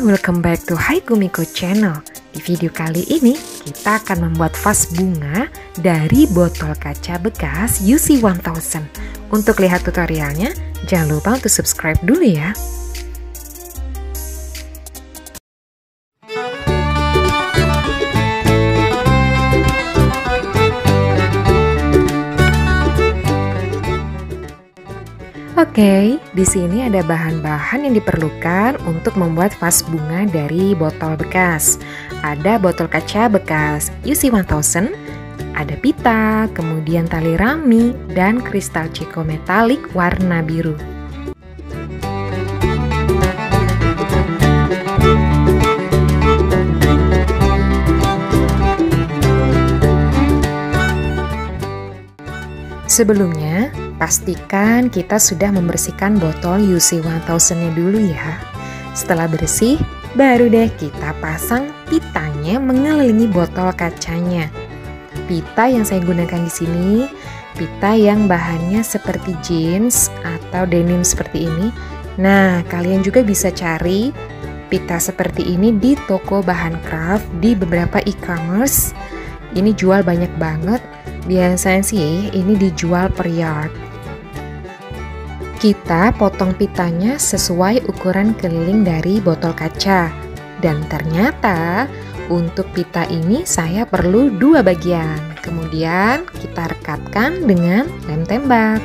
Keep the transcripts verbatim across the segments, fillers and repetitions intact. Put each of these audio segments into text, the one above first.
welcome back to Hay Kumiko Channel. Di video kali ini kita akan membuat vas bunga dari botol kaca bekas You C one thousand. Untuk lihat tutorialnya, jangan lupa untuk subscribe dulu ya. Oke, di sini ada bahan-bahan yang diperlukan untuk membuat vas bunga dari botol bekas. Ada botol kaca bekas You C one thousand, ada pita, kemudian tali rami, dan kristal Ceko metalik warna biru. Sebelumnya, pastikan kita sudah membersihkan botol You C one thousand-nya dulu ya. Setelah bersih, baru deh kita pasang pitanya mengelilingi botol kacanya. Pita yang saya gunakan di sini, pita yang bahannya seperti jeans atau denim seperti ini. Nah, kalian juga bisa cari pita seperti ini di toko bahan craft di beberapa e-commerce. Ini jual banyak banget. Biasanya sih ini dijual per yard. Kita potong pitanya sesuai ukuran keliling dari botol kaca. Dan ternyata untuk pita ini saya perlu dua bagian. Kemudian kita rekatkan dengan lem tembak.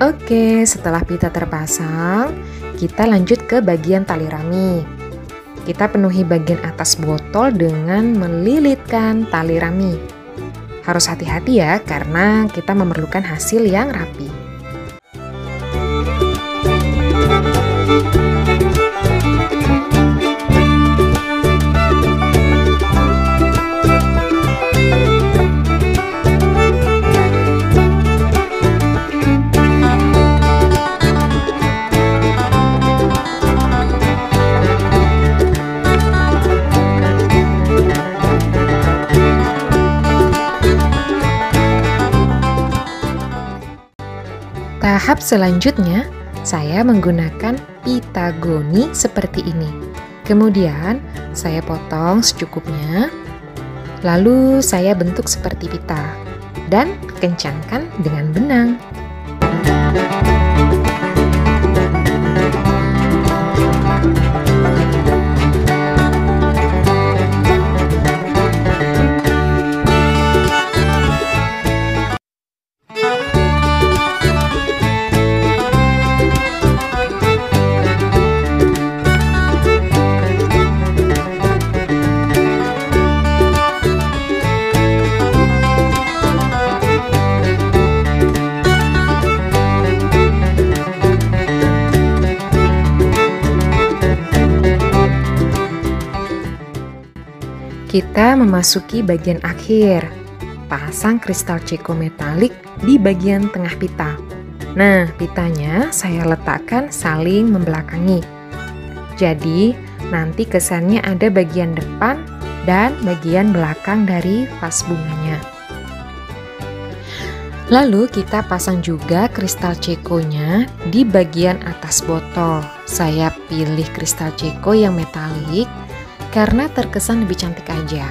Oke, setelah pita terpasang, kita lanjut ke bagian tali rami. Kita penuhi bagian atas botol dengan melilitkan tali rami. Harus hati-hati ya, karena kita memerlukan hasil yang rapi. Tahap selanjutnya, saya menggunakan pita goni seperti ini. Kemudian, saya potong secukupnya, lalu saya bentuk seperti pita, dan kencangkan dengan benang. Kita memasuki bagian akhir. Pasang kristal Ceko metalik di bagian tengah pita. Nah, pitanya saya letakkan saling membelakangi. Jadi, nanti kesannya ada bagian depan dan bagian belakang dari vas bunganya. Lalu kita pasang juga kristal Cekonya di bagian atas botol. Saya pilih kristal Ceko yang metalik karena terkesan lebih cantik aja.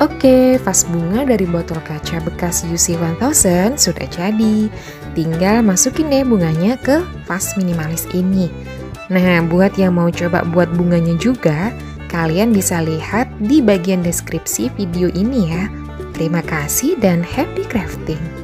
Oke, vas bunga dari botol kaca bekas You C one thousand sudah jadi. Tinggal masukin deh bunganya ke vas minimalis ini. Nah, buat yang mau coba buat bunganya juga, Kalian bisa lihat di bagian deskripsi video ini ya. Terima kasih dan happy crafting!